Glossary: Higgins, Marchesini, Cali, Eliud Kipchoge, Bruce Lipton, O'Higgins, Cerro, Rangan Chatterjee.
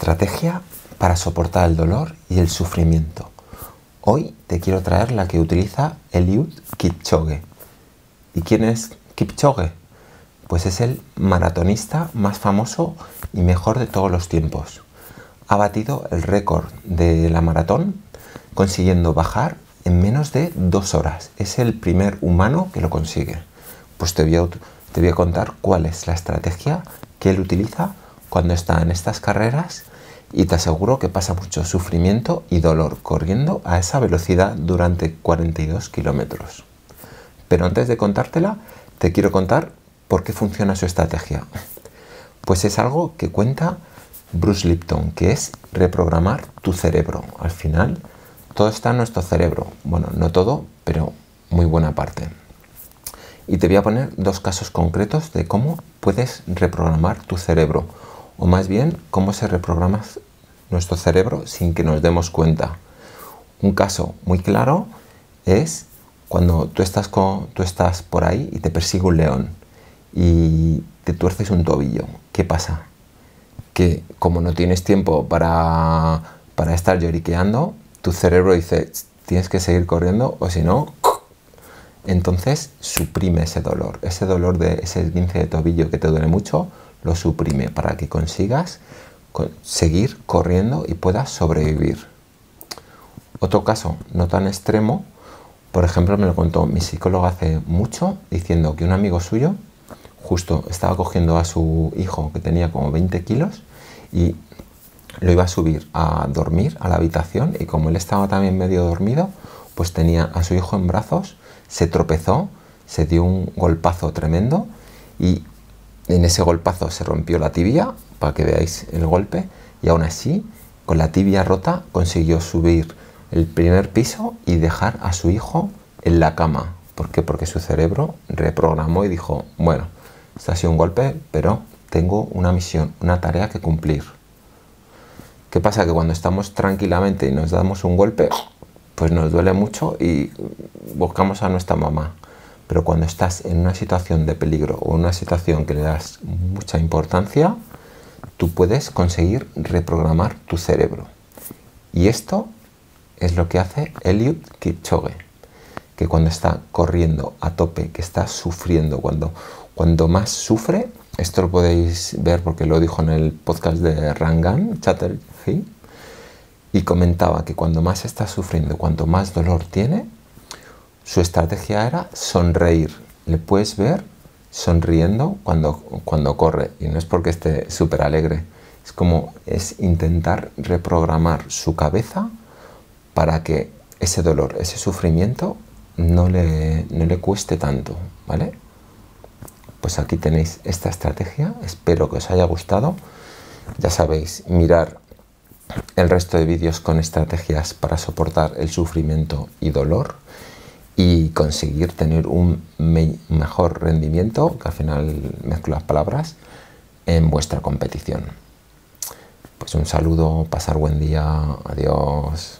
estrategia para soportar el dolor y el sufrimiento. Hoy te quiero traer la que utiliza Eliud Kipchoge. ¿Y quién es Kipchoge? Pues es el maratonista más famoso y mejor de todos los tiempos. Ha batido el récord de la maratón consiguiendo bajar en menos de 2 horas. Es el primer humano que lo consigue. Pues te voy a contar cuál es la estrategia que él utiliza cuando está en estas carreras, y te aseguro que pasa mucho sufrimiento y dolor corriendo a esa velocidad durante 42 kilómetros. Pero antes de contártela, te quiero contar por qué funciona su estrategia. Pues es algo que cuenta Bruce Lipton, que es reprogramar tu cerebro. Al final, todo está en nuestro cerebro. Bueno, no todo, pero muy buena parte. Y te voy a poner 2 casos concretos de cómo puedes reprogramar tu cerebro, o más bien, cómo se reprograma nuestro cerebro sin que nos demos cuenta. Un caso muy claro es cuando tú estás por ahí y te persigue un león y te tuerces un tobillo. ¿Qué pasa? Que como no tienes tiempo para estar lloriqueando, tu cerebro dice, tienes que seguir corriendo o si no... Entonces suprime ese dolor de ese esguince de tobillo que te duele mucho, lo suprime para que consigas seguir corriendo y puedas sobrevivir. Otro caso no tan extremo, por ejemplo, me lo contó mi psicólogo hace mucho, diciendo que un amigo suyo justo estaba cogiendo a su hijo que tenía como 20 kilos y lo iba a subir a dormir a la habitación, y como él estaba también medio dormido, pues tenía a su hijo en brazos, se tropezó, se dio un golpazo tremendo y en ese golpazo se rompió la tibia, para que veáis el golpe, y aún así, con la tibia rota, consiguió subir el primer piso y dejar a su hijo en la cama. ¿Por qué? Porque su cerebro reprogramó y dijo, bueno, esto ha sido un golpe, pero tengo una misión, una tarea que cumplir. ¿Qué pasa? Que cuando estamos tranquilamente y nos damos un golpe, pues nos duele mucho y buscamos a nuestra mamá. Pero cuando estás en una situación de peligro o en una situación que le das mucha importancia, tú puedes conseguir reprogramar tu cerebro. Y esto es lo que hace Eliud Kipchoge, que cuando está corriendo a tope, que está sufriendo, cuando más sufre, esto lo podéis ver porque lo dijo en el podcast de Rangan Chatterjee, y comentaba que cuando más está sufriendo, cuanto más dolor tiene, su estrategia era sonreír. Le puedes ver sonriendo cuando corre, y no es porque esté súper alegre, es como es intentar reprogramar su cabeza para que ese dolor, ese sufrimiento no le cueste tanto, ¿vale? Pues aquí tenéis esta estrategia, espero que os haya gustado. Ya sabéis, mirar el resto de vídeos con estrategias para soportar el sufrimiento y dolor y conseguir tener un mejor rendimiento, que al final mezclo las palabras, en vuestra competición. Pues un saludo, pasar buen día, adiós.